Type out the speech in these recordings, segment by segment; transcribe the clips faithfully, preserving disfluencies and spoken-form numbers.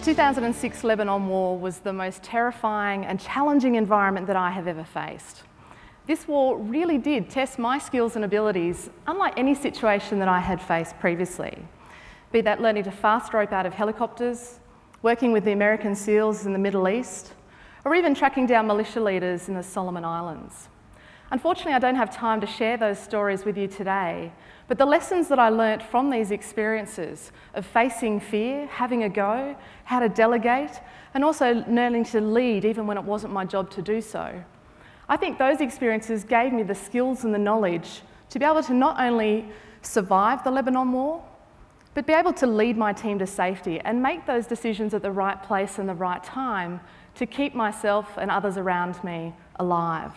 two thousand six Lebanon War was the most terrifying and challenging environment that I have ever faced. This war really did test my skills and abilities, unlike any situation that I had faced previously. Be that learning to fast rope out of helicopters, working with the American SEALs in the Middle East, or even tracking down militia leaders in the Solomon Islands. Unfortunately, I don't have time to share those stories with you today, but the lessons that I learnt from these experiences of facing fear, having a go, how to delegate, and also learning to lead even when it wasn't my job to do so. I think those experiences gave me the skills and the knowledge to be able to not only survive the Lebanon War, but be able to lead my team to safety and make those decisions at the right place and the right time to keep myself and others around me alive.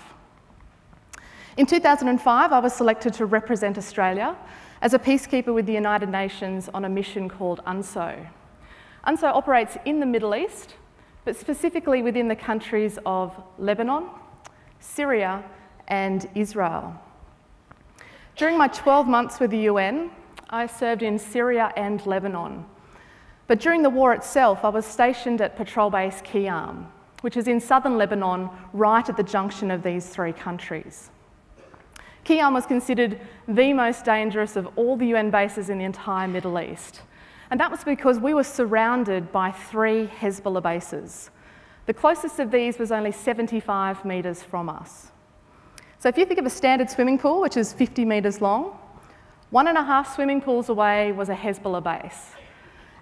In two thousand five, I was selected to represent Australia as a peacekeeper with the United Nations on a mission called UNSO. UNSO operates in the Middle East, but specifically within the countries of Lebanon, Syria, and Israel. During my twelve months with the U N, I served in Syria and Lebanon. But during the war itself, I was stationed at patrol base Khiam, which is in southern Lebanon, right at the junction of these three countries. Khiam was considered the most dangerous of all the U N bases in the entire Middle East. And that was because we were surrounded by three Hezbollah bases. The closest of these was only seventy-five metres from us. So if you think of a standard swimming pool, which is fifty metres long, one and a half swimming pools away was a Hezbollah base.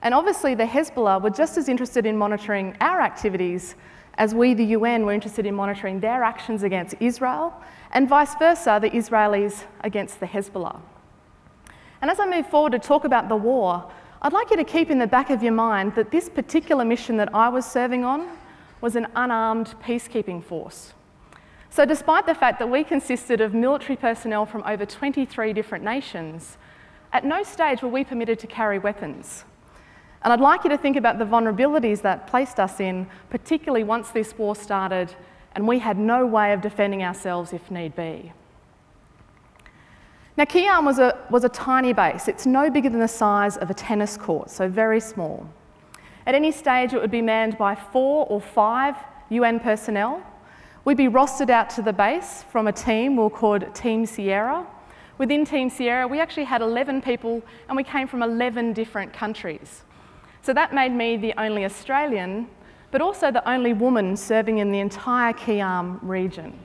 And obviously the Hezbollah were just as interested in monitoring our activities as we, the U N, were interested in monitoring their actions against Israel, and vice versa, the Israelis against the Hezbollah. And as I move forward to talk about the war, I'd like you to keep in the back of your mind that this particular mission that I was serving on was an unarmed peacekeeping force. So despite the fact that we consisted of military personnel from over twenty-three different nations, at no stage were we permitted to carry weapons. And I'd like you to think about the vulnerabilities that placed us in, particularly once this war started, and we had no way of defending ourselves if need be. Now, Khiam was a, was a tiny base. It's no bigger than the size of a tennis court, so very small. At any stage, it would be manned by four or five U N personnel. We'd be rostered out to the base from a team we'll call Team Sierra. Within Team Sierra, we actually had eleven people, and we came from eleven different countries. So that made me the only Australian, but also the only woman serving in the entire Khiam region.